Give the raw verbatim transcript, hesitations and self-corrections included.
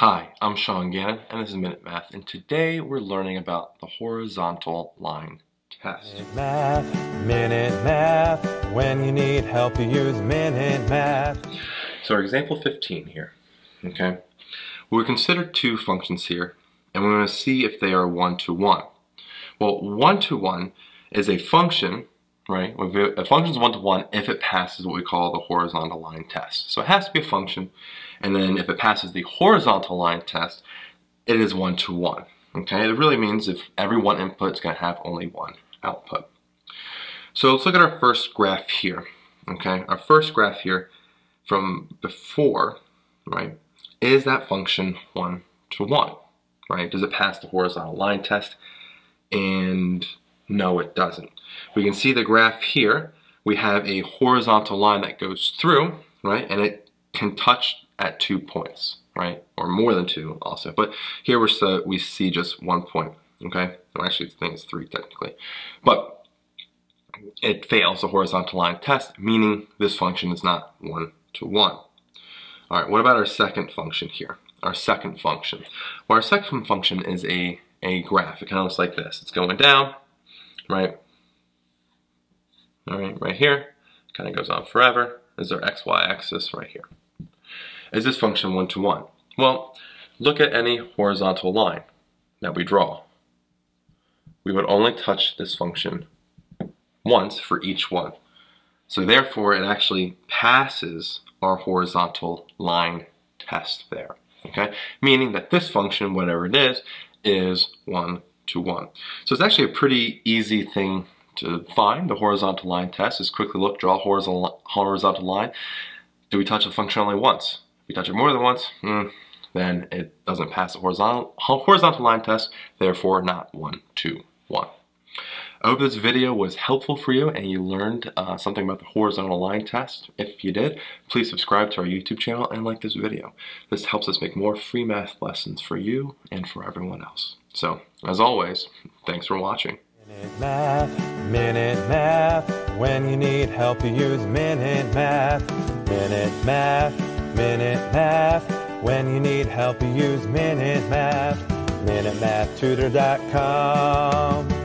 Hi, I'm Sean Gannon, and this is Minute Math, and today we're learning about the horizontal line test. Minute Math, Minute Math, when you need help you use Minute Math. So our example fifteen here, okay? We're considered two functions here, and we're going to see if they are one-to-one. Well, one-to-one is a function, right? A function is one-to-one if it passes what we call the horizontal line test. So it has to be a function. And then if it passes the horizontal line test, it is one-to-one, okay? It really means if every one input is gonna have only one output. So let's look at our first graph here, okay? Our first graph here from before, right? Is that function one-to-one, right? Does it pass the horizontal line test? And no, it doesn't. We can see the graph here. We have a horizontal line that goes through, right? And it can touch at two points, right? Or more than two also. But here we're so we see just one point, okay? Well, actually, I think it's three technically. But it fails the horizontal line test, meaning this function is not one to one. All right, what about our second function here? Our second function. Well, our second function is a, a graph. It kind of looks like this. It's going down, right? All right, right here. Kind of goes on forever. This is our xy axis right here. Is this function one-to-one? Well, look at any horizontal line that we draw. We would only touch this function once for each one. So therefore, it actually passes our horizontal line test there, okay? Meaning that this function, whatever it is, is one-to-one. So it's actually a pretty easy thing to find, the horizontal line test. Just quickly look, draw a horizontal, horizontal line. Do we touch a function only once? If we touch it more than once, mm, then it doesn't pass the horizontal, horizontal line test, therefore not one, two, one. I hope this video was helpful for you and you learned uh, something about the horizontal line test. If you did, please subscribe to our YouTube channel and like this video. This helps us make more free math lessons for you and for everyone else. So, as always, thanks for watching. Minute Math, Minute Math, when you need help you use Minute Math. Minute Math, Minute Math, when you need help you use Minute Math. Minute Math Tutor dot com